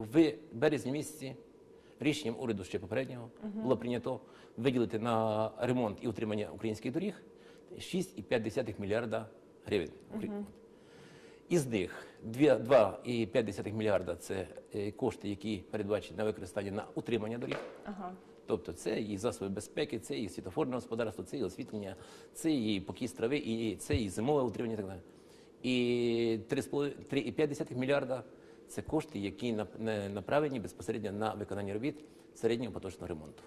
В березні місяці рішенням уряду ще попереднього було прийнято виділити на ремонт і утримання українських доріг 6,5 мільярда гривень. Із них 2,5 мільярда – це кошти, які передбачені на використання на утримання доріг. Тобто це і засоби безпеки, це і світофорне господарство, це і освітлення, це і покіс трави, це і зимове утримання і так далі. І 3,5 мільярда – це кошти, які направлені безпосередньо на виконання робіт середнього поточного ремонту.